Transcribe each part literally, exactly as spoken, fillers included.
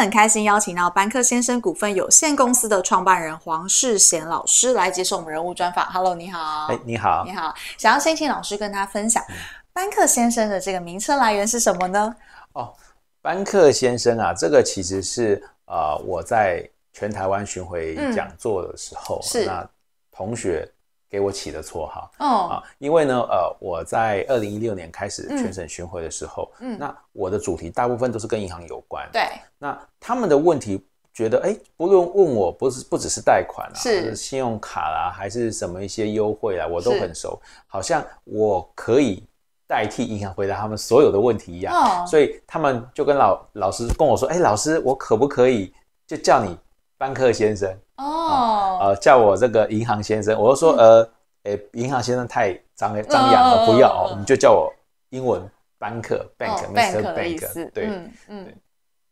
很开心邀请到班克先生股份有限公司的创办人黄世贤老师来接受我们人物专访。Hello， 你好。哎，你好。你好，想要先请老师跟他分享班克先生的这个名称来源是什么呢？哦，班克先生啊，这个其实是呃我在全台湾巡回讲座的时候，嗯、是那同学给我起的绰号。哦啊，因为呢，呃，我在二零一六年开始全省巡回的时候，嗯，那我的主题大部分都是跟银行有关。对，那他们的问题觉得，哎，不论问我，不是不只是贷款啊，是信用卡啦，还是什么一些优惠啦，我都很熟，好像我可以代替银行回答他们所有的问题一样。哦，所以他们就跟老老师跟我说，哎，老师，我可不可以就叫你班克先生？哦，呃，叫我这个银行先生，我就说，呃，诶、欸，银行先生太张张扬了，不要哦，你就叫我英文班克 bank mister bank， 对，嗯嗯，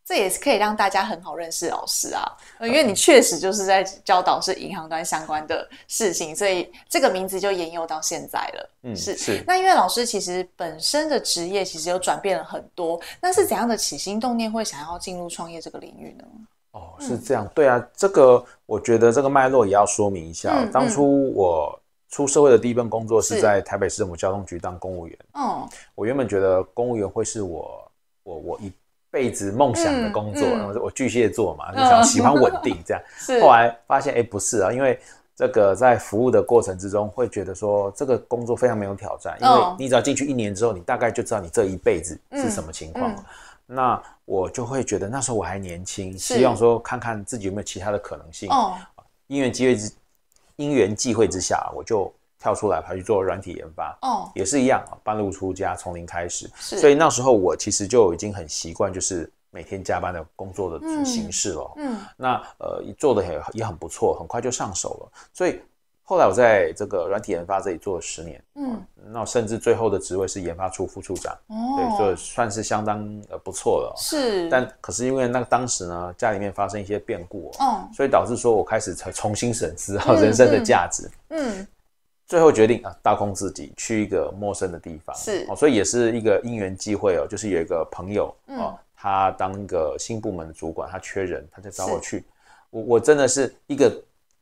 这也是可以让大家很好认识老师啊，因为你确实就是在教导是银行端相关的事情，所以这个名字就沿用到现在了。嗯，是是。那因为老师其实本身的职业其实有转变了很多，那是怎样的起心动念会想要进入创业这个领域呢？哦，是这样，嗯、对啊，这个我觉得这个脉络也要说明一下。嗯嗯、当初我出社会的第一份工作是在台北市政府交通局当公务员。哦，我原本觉得公务员会是我我我一辈子梦想的工作，嗯嗯、我巨蟹座嘛，就想喜欢稳定这样。嗯、后来发现，哎，不是啊，因为这个在服务的过程之中，会觉得说这个工作非常没有挑战，因为你只要进去一年之后，你大概就知道你这一辈子是什么情况。嗯嗯那我就会觉得那时候我还年轻，希望说看看自己有没有其他的可能性。哦，因缘机会之因缘际会之下，我就跳出来跑去做软体研发。哦，也是一样，半路出家，从零开始。所以那时候我其实就已经很习惯，就是每天加班的工作的形式了。嗯，嗯那呃做的也也很不错，很快就上手了。所以后来我在这个软体研发这里做了十年，嗯，那甚至最后的职位是研发处副处长，哦，对，所以算是相当呃不错了。是，但可是因为那个当时呢，家里面发生一些变故，哦，所以导致说我开始重新审视人生的价值，嗯，嗯最后决定啊，大空自己去一个陌生的地方，是，哦，所以也是一个因缘际会哦，就是有一个朋友，嗯、哦，他当一个新部门的主管，他缺人，他就找我去，我我真的是一个。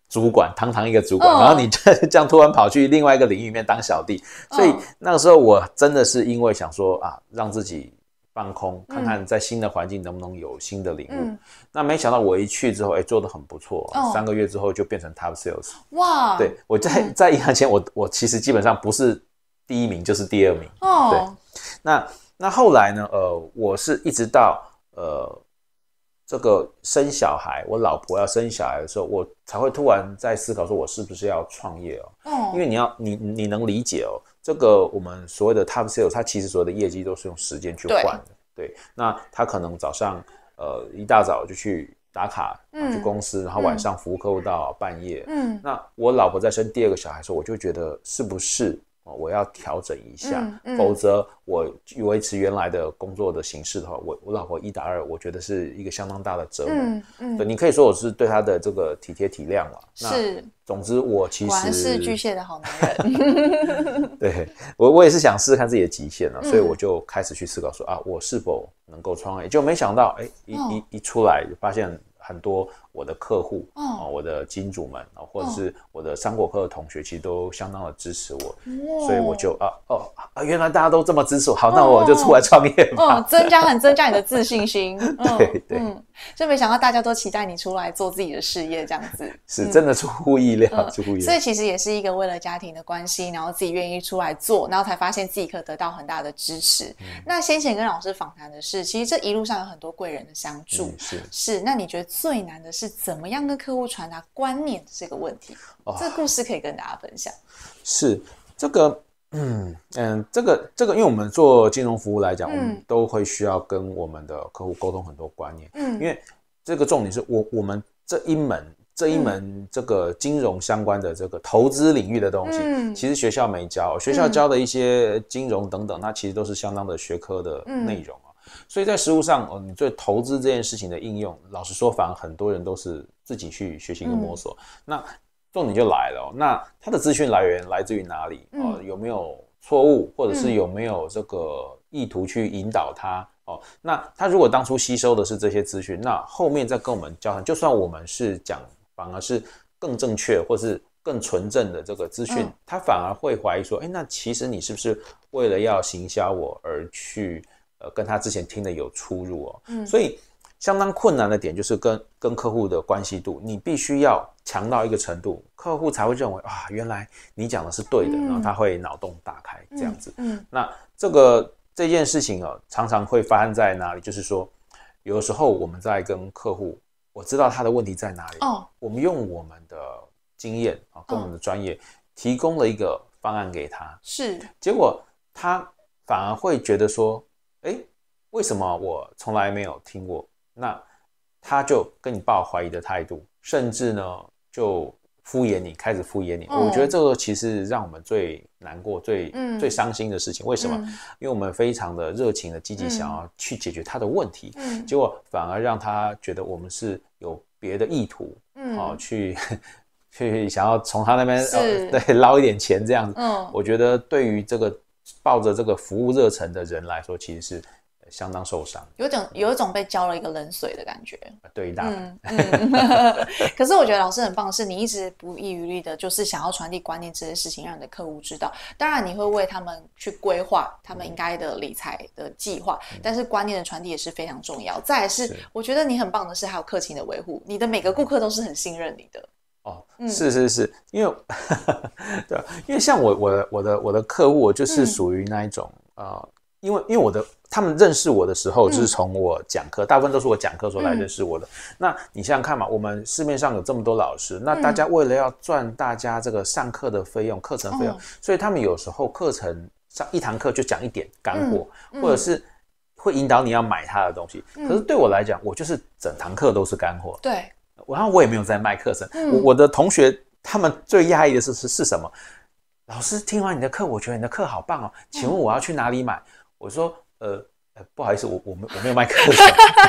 主管堂堂一个主管，哦、然后你这样突然跑去另外一个领域里面当小弟，哦、所以那个时候我真的是因为想说啊，让自己放空，看看在新的环境能不能有新的领悟。嗯、那没想到我一去之后，哎，做得很不错，哦、三个月之后就变成 top sales。哇！对我在、嗯、在银行前我，我我其实基本上不是第一名就是第二名。哦，对。那那后来呢？呃，我是一直到呃。这个生小孩，我老婆要生小孩的时候，我才会突然在思考说，我是不是要创业哦？哦，因为你要你你能理解哦，这个我们所谓的 top sales， 它其实所有的业绩都是用时间去换的。对， 对，那他可能早上呃一大早就去打卡，嗯、去公司，然后晚上服务客户到半夜。嗯，那我老婆在生第二个小孩的时候，我就觉得是不是？我要调整一下，嗯嗯、否则我维持原来的工作的形式的话，我我老婆一打二，我觉得是一个相当大的折磨。嗯嗯，对，你可以说我是对她的这个体贴体谅了。是，总之我其实果然是巨蟹的好男人。对，我我也是想试试看自己的极限了，嗯、所以我就开始去思考说啊，我是否能够创业？就没想到，哎、欸，一一、哦、一出来发现。很多我的客户、哦哦、我的金主们、哦、或者是我的商果课的同学，其实都相当的支持我，哦、所以我就啊哦啊，原来大家都这么支持我，好，哦、那我就出来创业吧，哦，增加很增加你的自信心，嗯、对对，嗯，就没想到大家都期待你出来做自己的事业，这样子是真的出乎意料，嗯、出乎意料，所以其实也是一个为了家庭的关系，然后自己愿意出来做，然后才发现自己可得到很大的支持。嗯、那先前跟老师访谈的是，其实这一路上有很多贵人的相助，嗯、是是，那你觉得？最难的是怎么样跟客户传达观念的这个问题，哦、这个故事可以跟大家分享。是这个，嗯嗯，这个这个，因为我们做金融服务来讲，嗯、我们都会需要跟我们的客户沟通很多观念。嗯，因为这个重点是我我们这一门这一门这个金融相关的这个投资领域的东西，嗯、其实学校没教，学校教的一些金融等等，它其实都是相当的学科的内容。嗯所以在实务上，哦，你对投资这件事情的应用，老实说，反而很多人都是自己去学习跟摸索。嗯、那重点就来了，哦，那它的资讯来源来自于哪里？嗯、呃，有没有错误，或者是有没有这个意图去引导他哦，那他如果当初吸收的是这些资讯，那后面再跟我们交谈，就算我们是讲反而是更正确或是更纯正的这个资讯，嗯、他反而会怀疑说，哎，那其实你是不是为了要行销我而去呃跟他之前听的有出入哦？嗯、所以相当困难的点就是跟跟客户的关系度，你必须要强到一个程度，客户才会认为啊，原来你讲的是对的，嗯、然后他会脑洞大开这样子。嗯，嗯那这个。 这件事情哦，常常会发生在哪里？就是说，有时候我们在跟客户，我知道他的问题在哪里，哦，我们用我们的经验啊，跟我们的专业，哦、提供了一个方案给他，是，结果他反而会觉得说，哎，为什么我从来没有听过？那他就跟你抱怀疑的态度，甚至呢就敷衍你，开始敷衍你。嗯、我觉得这个其实让我们最。 难过最、嗯、最伤心的事情，为什么？嗯、因为我们非常的热情的积极，想要去解决他的问题，嗯、结果反而让他觉得我们是有别的意图，嗯、哦，去去想要从他那边、哦、对捞一点钱这样子。嗯、我觉得对于这个抱着这个服务热忱的人来说，其实是相当受伤，有种有一种被浇了一个冷水的感觉。对，大嗯嗯、可是我觉得老师很棒的是，你一直不遗余力的，就是想要传递观念这些事情，让你的客户知道。当然，你会为他们去规划他们应该的理财的计划，嗯、但是观念的传递也是非常重要。再来是，是我觉得你很棒的是，还有客情的维护，你的每个顾客都是很信任你的。 哦，是是是，因为对，因为像我我的我的我的客户，我就是属于那一种、嗯、呃，因为因为我的他们认识我的时候，就是从我讲课，嗯、大部分都是我讲课时候来认识我的。嗯、那你想想看嘛，我们市面上有这么多老师，那大家为了要赚大家这个上课的费用、课程费用，哦、所以他们有时候课程上一堂课就讲一点干货，嗯嗯、或者是。 会引导你要买他的东西，可是对我来讲，嗯、我就是整堂课都是干货。对，然后我也没有在卖课程。嗯、我我的同学他们最压抑的是是是什么？老师听完你的课，我觉得你的课好棒哦，请问我要去哪里买？嗯、我说呃。 不好意思，我我没我没有卖课程。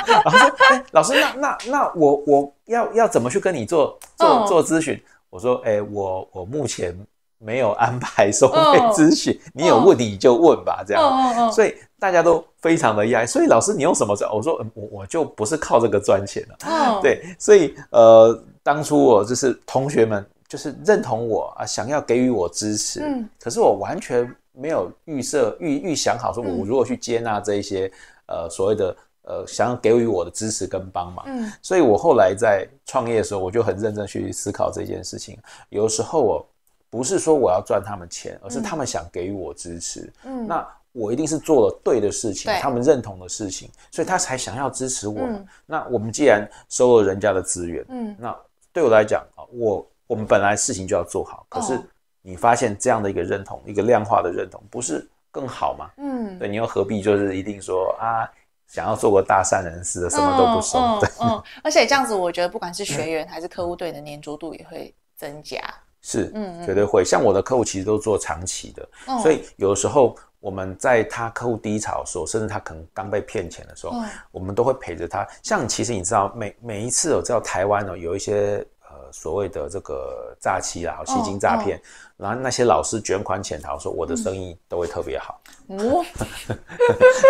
然后说，哎、欸，老师，那那那我我要要怎么去跟你做做做咨询？ Oh. 我说，哎、欸，我我目前没有安排收费咨询， oh. 你有问题就问吧，这样。Oh. Oh. 所以大家都非常的压抑。所以老师，你用什么赚？我说，嗯、我我就不是靠这个赚钱的、啊。Oh. 对，所以呃，当初我就是同学们就是认同我啊，想要给予我支持，嗯、可是我完全。 没有预设预预想好，说我如果去接纳这一些、嗯、呃所谓的呃想要给予我的支持跟帮忙，嗯、所以我后来在创业的时候，我就很认真去思考这件事情。有时候我不是说我要赚他们钱，而是他们想给予我支持，嗯、那我一定是做了对的事情，嗯、他们认同的事情，所以他才想要支持我。嗯、那我们既然收了人家的资源，嗯、那对我来讲啊，我我们本来事情就要做好，可是。哦 你发现这样的一个认同，一个量化的认同，不是更好吗？嗯，对，你又何必就是一定说啊，想要做个大善人似的，什么都不收。嗯嗯，而且这样子，我觉得不管是学员还是客户对你的粘着度也会增加。是，嗯，绝对会。像我的客户其实都做长期的，嗯、所以有时候我们在他客户低潮的时候，甚至他可能刚被骗钱的时候，嗯、我们都会陪着他。像其实你知道，每每一次我知道台湾哦，有一些。 所谓的这个诈欺啦、吸金诈骗，哦哦、然后那些老师卷款潜逃，说我的生意都会特别好。哦，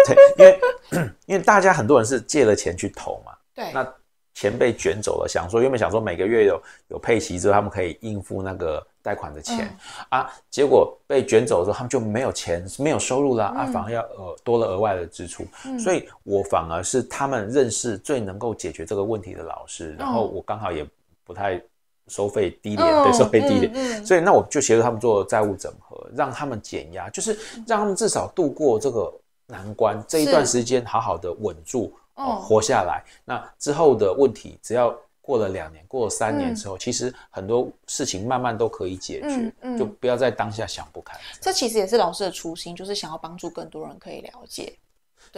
对，因为因为大家很多人是借了钱去投嘛，对，那钱被卷走了，想说原本想说每个月有有配息之后，他们可以应付那个贷款的钱、嗯、啊，结果被卷走之后，他们就没有钱，没有收入啦，嗯、啊，反而要呃多了额外的支出，嗯、所以我反而是他们认识最能够解决这个问题的老师，然后我刚好也。 不太收费低廉，对，收费低廉，嗯嗯、所以那我就协助他们做债务整合，让他们减压，就是让他们至少度过这个难关，这一段时间好好的稳住、哦，活下来。那之后的问题，只要过了两年，过了三年之后，嗯、其实很多事情慢慢都可以解决，嗯嗯、就不要在当下想不开。这其实也是老师的初心，就是想要帮助更多人可以了解。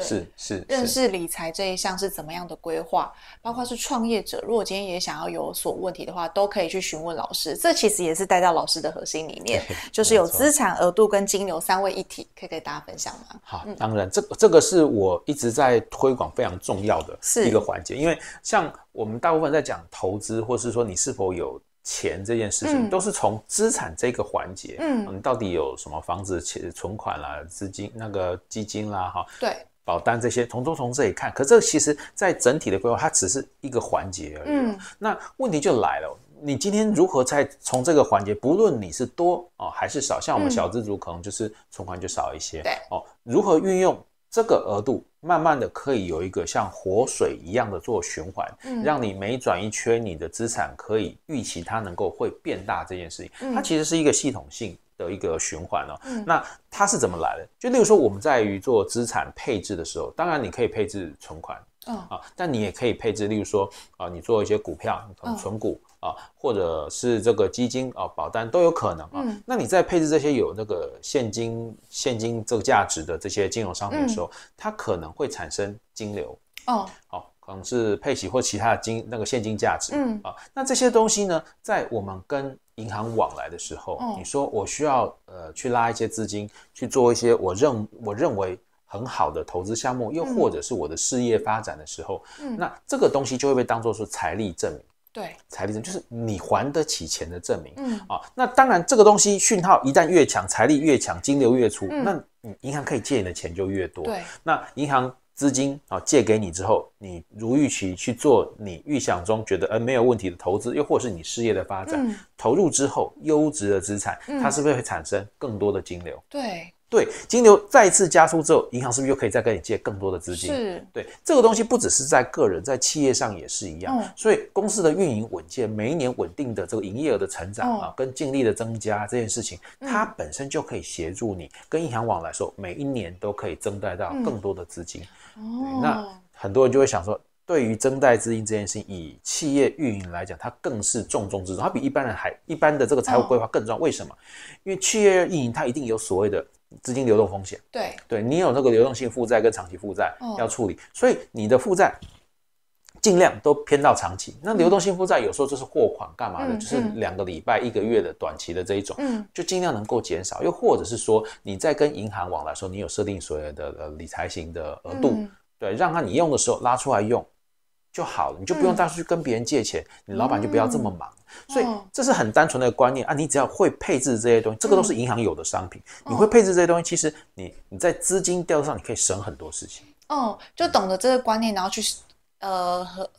是是，认识理财这一项是怎么样的规划，包括是创业者，如果今天也想要有所问题的话，都可以去询问老师。这其实也是带到老师的核心里面，就是有资产额度跟金流三位一体，可以给大家分享吗？好，嗯、当然，这个这个是我一直在推广非常重要的一个环节，因为像我们大部分在讲投资，或是说你是否有。 钱这件事情、嗯、都是从资产这个环节，嗯，你到底有什么房子、存款啦、资金那个基金啦，哈，对，保单这些，从都从这里看。可这其实在整体的规划，它只是一个环节而已。嗯，那问题就来了。 你今天如何在从这个环节，不论你是多哦还是少，像我们小资族可能就是存款就少一些，嗯、对哦，如何运用这个额度，慢慢的可以有一个像活水一样的做循环，嗯、让你每转一圈，你的资产可以预期它能够会变大这件事情，嗯、它其实是一个系统性的一个循环哦。嗯、那它是怎么来的？就例如说我们在于做资产配置的时候，当然你可以配置存款。 哦、啊，但你也可以配置，例如说啊、呃，你做一些股票，存股啊、哦呃，或者是这个基金啊、呃、保单都有可能啊。嗯、那你在配置这些有那个现金、现金这个价值的这些金融商品的时候，嗯、它可能会产生金流哦，好、哦，可能是配息或其他的金那个现金价值。嗯啊，那这些东西呢，在我们跟 银行往来的时候，哦、你说我需要呃去拉一些资金去做一些我认我认为 很好的投资项目，又或者是我的事业发展的时候，嗯、那这个东西就会被当作是财力证明。对，财力证明就是你还得起钱的证明。嗯啊，那当然这个东西讯号一旦越强，财力越强，金流越出，嗯、那银行可以借你的钱就越多。对，那银行资金啊借给你之后，你如预期去做你预想中觉得呃没有问题的投资，又或是你事业的发展，嗯、投入之后优质的资产，它是不是会产生更多的金流？对。 对，金流再次加速之后，银行是不是又可以再跟你借更多的资金？是，对，这个东西不只是在个人，在企业上也是一样。嗯、所以公司的运营稳健，每一年稳定的这个营业额的成长、嗯、啊，跟净利的增加这件事情，它本身就可以协助你、嗯、跟银行往来说，每一年都可以增贷到更多的资金。嗯、那很多人就会想说，对于增贷资金这件事情，以企业运营来讲，它更是重中之重，它比一般人还一般的这个财务规划更重要。嗯、为什么？因为企业运营它一定有所谓的 资金流动风险，对对，你有那个流动性负债跟长期负债要处理，哦、所以你的负债尽量都偏到长期。那流动性负债有时候就是货款干嘛的，嗯、就是两个礼拜、嗯、一个月的短期的这一种，嗯、就尽量能够减少。又或者是说你在跟银行往来的时候，你有设定所谓的呃理财型的额度，嗯、对，让它你用的时候拉出来用 就好了，你就不用到处去跟别人借钱，嗯、你老板就不要这么忙，嗯、所以这是很单纯的观念啊。你只要会配置这些东西，这个都是银行有的商品，嗯、你会配置这些东西，其实你你在资金调度上你可以省很多事情。哦、嗯，就懂得这个观念，然后去呃和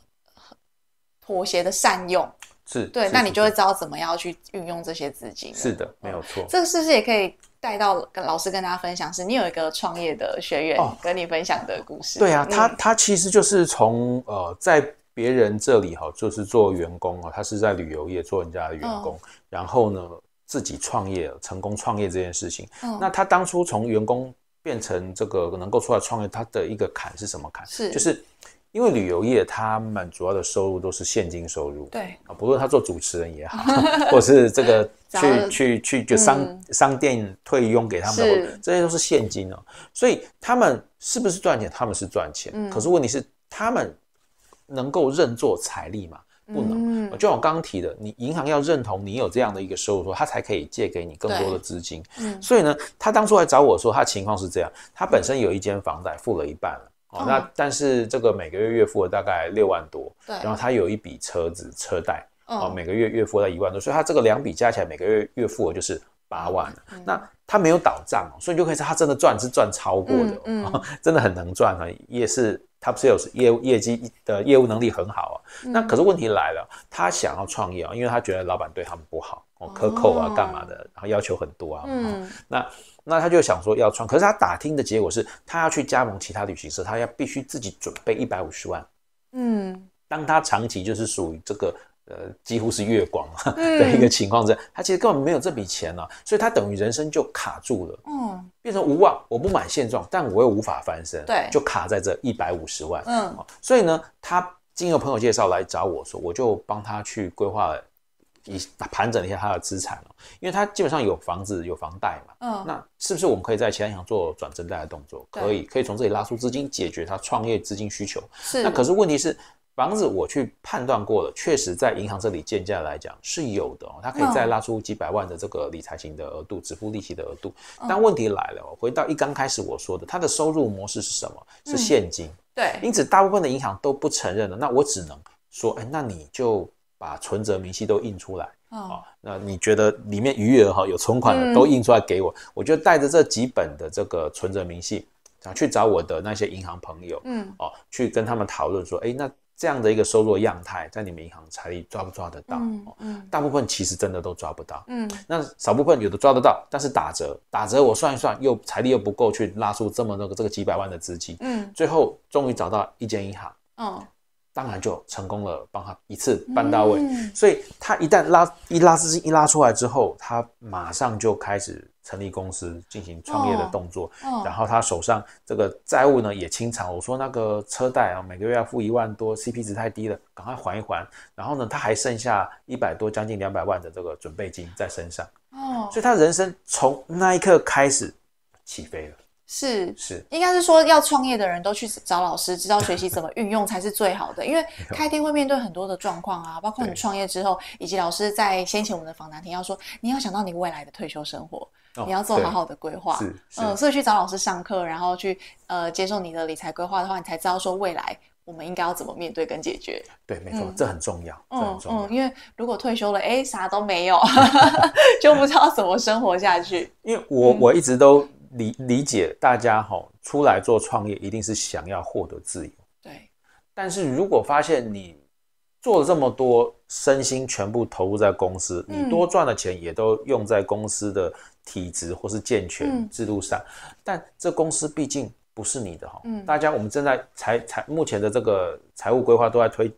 妥协的善用，是对，是那你就会知道怎么样去运用这些资金。是的，没有错。嗯、这个是不是也可以 带到跟老师跟大家分享，是你有一个创业的学员跟你分享的故事。哦、对啊，嗯、他他其实就是从呃在别人这里哈、哦，就是做员工哦，他是在旅游业做人家的员工，哦、然后呢自己创业成功创业这件事情。哦、那他当初从员工变成这个能够出来创业，他的一个坎是什么坎？是就是 因为旅游业，他们主要的收入都是现金收入。对啊，不论他做主持人也好，或是这个去去去就商、嗯、商店退佣给他们的，这些都是现金哦。所以他们是不是赚钱？他们是赚钱。嗯、可是问题是，他们能够认作财力吗？ 不能，就像我刚刚提的，你银行要认同你有这样的一个收入，他才可以借给你更多的资金。嗯、所以呢，他当初来找我说，他的情况是这样，他本身有一间房贷，付了一半了。 哦，那但是这个每个月月付了大概六万多，对，然后他有一笔车子车贷，哦，每个月月付了一万多，所以他这个两笔加起来每个月月付额就是八万。嗯、那他没有倒账，所以你就可以说他真的赚是赚超过的，嗯嗯哦，真的很能赚啊，也是 top sales 业务业绩的业务能力很好啊。嗯、那可是问题来了，他想要创业啊，因为他觉得老板对他们不好，哦，克扣啊，干嘛的，然后要求很多啊，嗯哦，那 那他就想说要创，可是他打听的结果是，他要去加盟其他旅行社，他要必须自己准备一百五十万。嗯，当他长期就是属于这个呃几乎是月光的一个情况之下，嗯、他其实根本没有这笔钱啊，所以他等于人生就卡住了，嗯，变成无望，我不满现状，但我又无法翻身，对，就卡在这一百五十万。嗯、哦，所以呢，他经由朋友介绍来找我说，我就帮他去规划 以盘整一下他的资产哦，因为他基本上有房子有房贷嘛，嗯，那是不是我们可以在其他银行做转增贷的动作？可以，可以从这里拉出资金，解决他创业资金需求。是，那可是问题是，房子我去判断过了，确实在银行这里建价来讲是有的哦，他可以再拉出几百万的这个理财型的额度，只付利息的额度。嗯、但问题来了哦，回到一刚开始我说的，他的收入模式是什么？是现金。嗯、对，因此大部分的银行都不承认了。那我只能说，哎，那你就 把存折明细都印出来啊、哦哦，那你觉得里面余额哈有存款的都印出来给我，嗯、我就带着这几本的这个存折明细啊，去找我的那些银行朋友，嗯，哦，去跟他们讨论说，哎，那这样的一个收入样态，在你们银行财力抓不抓得到？嗯嗯、哦，大部分其实真的都抓不到，嗯，那少部分有的抓得到，但是打折，打折我算一算，又财力又不够去拉出这么多个这个几百万的资金，嗯，最后终于找到一间银行，哦。当然就成功了，帮他一次办到位。嗯、所以他一旦拉一拉资金一拉出来之后，他马上就开始成立公司，进行创业的动作。哦哦、然后他手上这个债务呢也清偿。我说那个车贷啊，每个月要付一万多 ，C P 值太低了，赶快还一还。然后呢，他还剩下一百多，将近两百万的这个准备金在身上。哦，所以他人生从那一刻开始起飞了。是是，是应该是说要创业的人都去找老师，知道学习怎么运用才是最好的。因为开店会面对很多的状况啊，包括你创业之后，以及老师在先前我们的访谈听到说，你要想到你未来的退休生活，哦、你要做好好的规划。嗯，所以去找老师上课，然后去呃接受你的理财规划的话，你才知道说未来我们应该要怎么面对跟解决。对，没错，嗯、这很重要，嗯、这很重要、嗯。因为如果退休了，哎，啥都没有，就不知道怎么生活下去。因为我、嗯、我一直都。理理解大家齁，出来做创业一定是想要获得自由。对，但是如果发现你做了这么多，身心全部投入在公司，嗯、你多赚的钱也都用在公司的体制或是健全制度上，嗯、但这公司毕竟不是你的齁。嗯、大家我们正在财财目前的这个财务规划都在推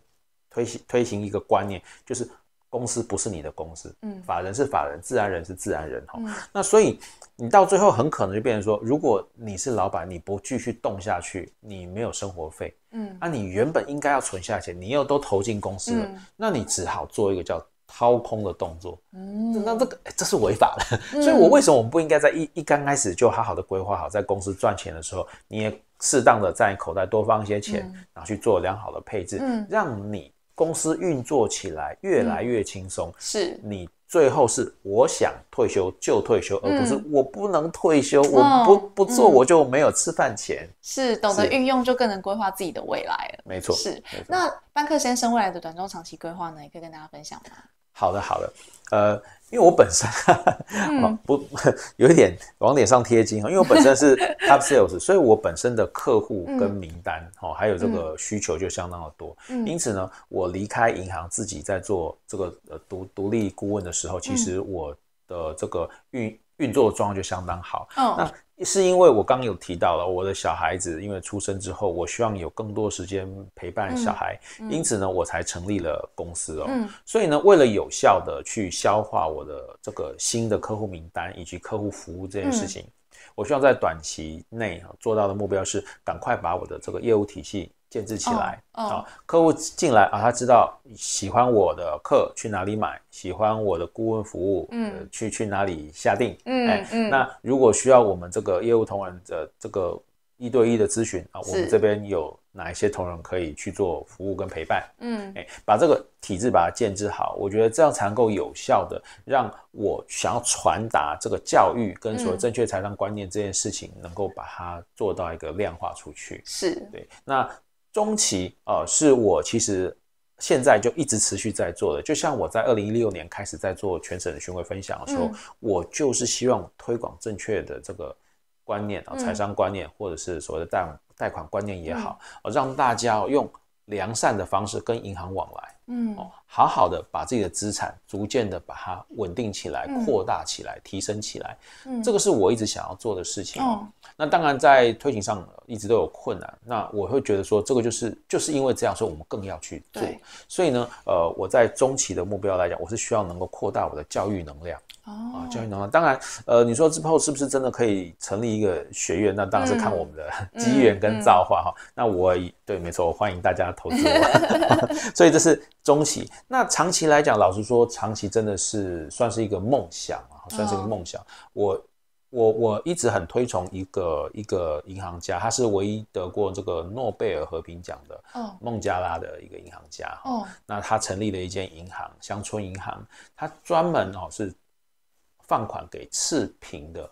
推行推行一个观念，就是公司不是你的公司，嗯，法人是法人，自然人是自然人齁。嗯、那所以。你到最后很可能就变成说，如果你是老板，你不继续动下去，你没有生活费，嗯，那、啊、你原本应该要存下钱，你又都投进公司了，嗯、那你只好做一个叫掏空的动作，嗯，那这个、欸、这是违法的，嗯、所以我为什么我们不应该在一一刚开始就好好的规划好，在公司赚钱的时候，你也适当的在口袋多放一些钱，嗯、然后去做良好的配置，嗯、让你公司运作起来越来越轻松，嗯、是你。最后是我想退休就退休，而不是我不能退休，嗯、我不不做我就没有吃饭钱。是，懂得运用就更能规划自己的未来了。没错，是。那班克先生未来的短中长期规划呢，也可以跟大家分享吗？好的，好的。呃，因为我本身呵呵、嗯哦、不有一点往脸上贴金，因为我本身是 top sales， 所以我本身的客户跟名单、嗯哦、还有这个需求就相当的多。嗯、因此呢，我离开银行自己在做这个呃独独立顾问的时候，其实我的这个运运作的状况就相当好。嗯、那是因为我刚刚有提到了我的小孩子，因为出生之后，我希望有更多时间陪伴小孩，嗯嗯、因此呢，我才成立了公司哦。嗯、所以呢，为了有效的去消化我的这个新的客户名单以及客户服务这件事情，嗯、我希望在短期内做到的目标是，赶快把我的这个业务体系建制起来。哦哦、客户进来啊，他知道喜欢我的课去哪里买，喜欢我的顾问服务，嗯呃、去去哪里下定，嗯哎嗯、那如果需要我们这个业务同仁的这个一对一的咨询啊，我们这边有哪一些同仁可以去做服务跟陪伴，嗯哎、把这个体制把它建制好，我觉得这样才能够有效的让我想要传达这个教育跟所谓正确财商观念这件事情，嗯、能够把它做到一个量化出去。是，对。那中期呃是我其实现在就一直持续在做的，就像我在二零一六年开始在做全省的巡回分享的时候，嗯、我就是希望推广正确的这个观念啊，财商观念，嗯、或者是所谓的贷贷款观念也好，嗯、让大家用良善的方式跟银行往来，嗯、哦，好好的把自己的资产逐渐的把它稳定起来、嗯、扩大起来、提升起来，嗯、这个是我一直想要做的事情。哦、那当然在推行上一直都有困难，那我会觉得说这个就是就是因为这样，所以我们更要去做。所以呢，呃，我在中期的目标来讲，我是需要能够扩大我的教育能量。哦、啊，教育能量，当然，呃，你说之后是不是真的可以成立一个学院？那当然是看我们的机缘跟造化哈。嗯嗯嗯、那我对，没错，我欢迎大家投资我。所以这是中期。那长期来讲，老实说，长期真的是算是一个梦想啊，算是一个梦想。哦、我我我一直很推崇一个一个银行家，他是唯一得过这个诺贝尔和平奖的孟加拉的一个银行家。哦，那他成立了一间银行，乡村银行，他专门哦是。放款给赤贫的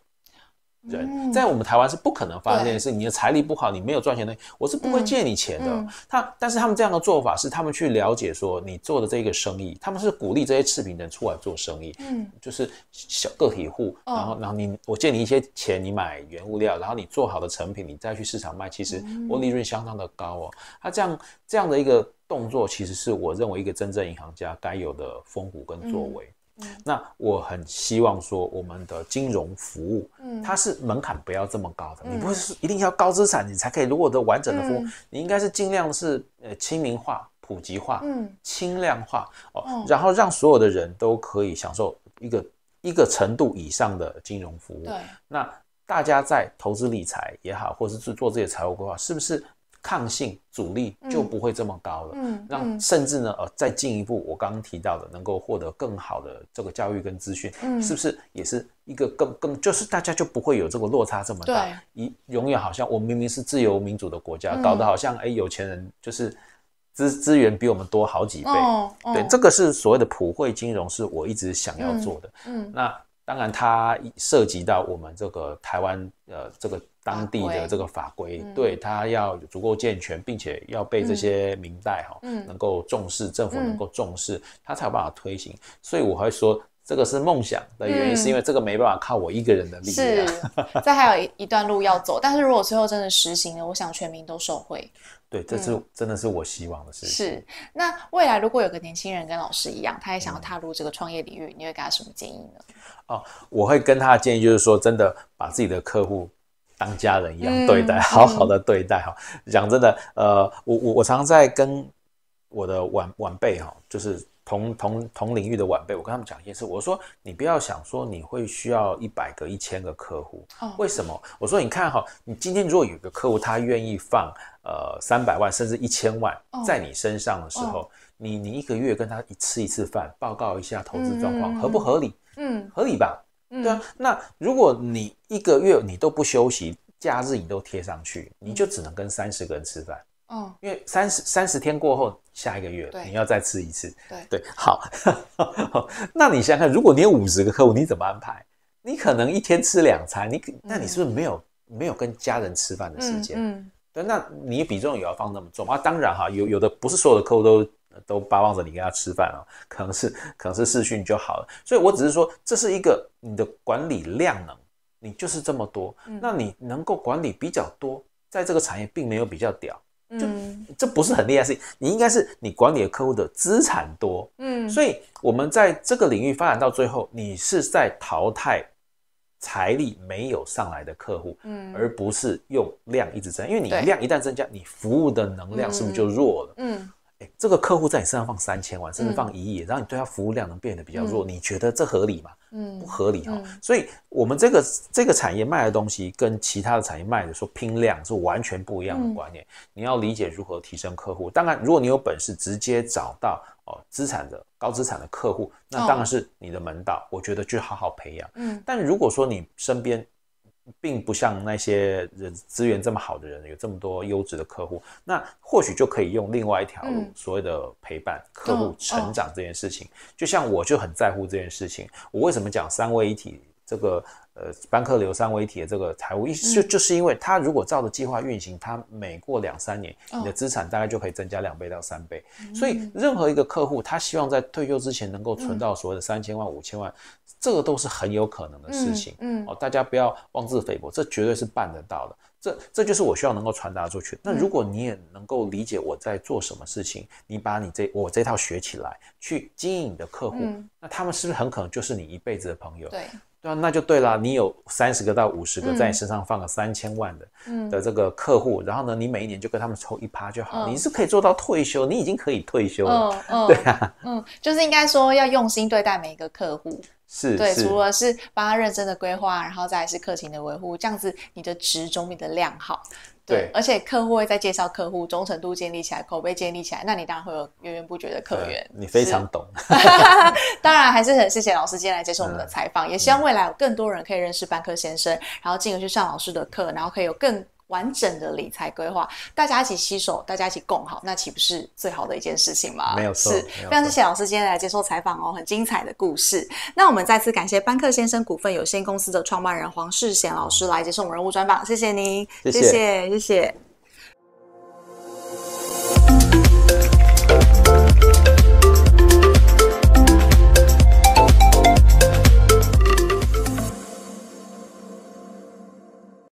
人、嗯、在我们台湾是不可能发生这件事。你的财力不好，你没有赚钱的，我是不会借你钱的。嗯嗯、他，但是他们这样的做法是，他们去了解说你做的这个生意，他们是鼓励这些赤贫人出来做生意，嗯，就是小个体户，然后，然后你，我借你一些钱，你买原物料，然后你做好的成品，你再去市场卖，其实我利润相当的高哦。他这样这样的一个动作，其实是我认为一个真正银行家该有的风骨跟作为。嗯，那我很希望说，我们的金融服务，嗯，它是门槛不要这么高的，嗯、你不是一定要高资产你才可以获得完整的服务，嗯、你应该是尽量是呃亲民化、普及化、嗯、轻量化哦，哦然后让所有的人都可以享受一个一个程度以上的金融服务。对，那大家在投资理财也好，或是做自己的财务规划，是不是抗性阻力就不会这么高了，嗯，让甚至呢，呃，再进一步，我刚刚提到的，能够获得更好的这个教育跟资讯，嗯，是不是也是一个更更，就是大家就不会有这个落差这么大，一永远好像我明明是自由民主的国家，嗯，搞得好像哎有钱人就是资资源比我们多好几倍，哦哦，对，这个是所谓的普惠金融，是我一直想要做的，嗯，嗯那。当然，它涉及到我们这个台湾呃这个当地的这个法规，嗯、对它要有足够健全，并且要被这些民代哈、哦嗯、能够重视，政府能够重视，它才有办法推行。所以我会说，这个是梦想的原因，嗯、是因为这个没办法靠我一个人的力量。是，这还有一段路要走，但是如果最后真的实行了，我想全民都受惠。对，这是、嗯、真的是我希望的事情。是，那未来如果有个年轻人跟老师一样，他也想要踏入这个创业领域，嗯、你会给他什么建议呢？哦，我会跟他的建议就是说，真的把自己的客户当家人一样对待，嗯、好好的对待哈。嗯、讲真的，呃，我我我常常在跟我的晚晚辈哈，就是同同同领域的晚辈，我跟他们讲一件事，我说你不要想说你会需要一百个、一千个客户，哦、为什么？我说你看哈，你今天如果有一个客户他愿意放。呃，三百万甚至一千万在你身上的时候，哦哦、你你一个月跟他吃一次饭，报告一下投资状况，嗯、合不合理？嗯，合理吧？嗯、对啊。那如果你一个月你都不休息，假日你都贴上去，你就只能跟三十个人吃饭。哦，因为三十三十天过后，下一个月你要再吃一次。对对，好。那你想想看，如果你有五十个客户，你怎么安排？你可能一天吃两餐，你那你是不是没有、嗯、没有跟家人吃饭的时间？嗯嗯对，那你比重也要放那么重啊！当然哈，有有的不是所有的客户都都巴望着你跟他吃饭啊，可能是可能是视讯就好了。所以我只是说，这是一个你的管理量能，你就是这么多。嗯、那你能够管理比较多，在这个产业并没有比较屌，就、嗯、这不是很厉害的事情。你应该是你管理的客户的资产多，嗯，所以我们在这个领域发展到最后，你是在淘汰。财力没有上来的客户，嗯，而不是用量一直增加，因为你量一旦增加，你服务的能量是不是就弱了？嗯，嗯欸、这个客户在你身上放三千万，甚至放一亿，嗯、然后你对他服务量能变得比较弱，嗯、你觉得这合理吗？嗯，不合理哈、哦。嗯、所以我们这个这个产业卖的东西跟其他的产业卖的说拼量是完全不一样的观念。嗯、你要理解如何提升客户。当然，如果你有本事直接找到。资产的高资产的客户，那当然是你的门道，哦、我觉得就好好培养。嗯，但如果说你身边并不像那些人资源这么好的人，有这么多优质的客户，那或许就可以用另外一条路，嗯、所谓的陪伴客户成长这件事情。哦哦、就像我就很在乎这件事情，我为什么讲三位一体？这个呃，班克流三位一体的这个财务，嗯、就就是因为它如果照着计划运行，它每过两三年，你的资产大概就可以增加两倍到三倍。嗯、所以任何一个客户，他希望在退休之前能够存到所谓的三千万、五千万，这个都是很有可能的事情。嗯嗯、哦，大家不要妄自菲薄，这绝对是办得到的。这这就是我希望能够传达出去。那如果你也能够理解我在做什么事情，嗯、你把你这我这套学起来，去经营你的客户，嗯、那他们是不是很可能就是你一辈子的朋友？对。对啊，那就对啦，你有三十个到五十个在你身上放了三千万的、嗯、的这个客户，然后呢，你每一年就跟他们抽一趴就好，嗯、你是可以做到退休，你已经可以退休了，嗯、对啊，嗯，就是应该说要用心对待每一个客户。是对，除了是帮他认真的规划，然后再来是客情的维护，这样子你的值总比你的量好。对，对而且客户会再介绍客户，忠诚度建立起来，口碑建立起来，那你当然会有源源不绝的客源。你非常懂。当然还是很谢谢老师今天来接受我们的采访，嗯、也希望未来有更多人可以认识班克先生，然后进而去上老师的课，然后可以有更完整的理财规划，大家一起携手，大家一起共好，那岂不是最好的一件事情吗？没有错。是，非常谢谢老师今天来接受采访哦，很精彩的故事。那我们再次感谢班克先生股份有限公司的创办人黄世贤老师来接受我们人物专访，谢谢您，谢谢，谢谢。谢谢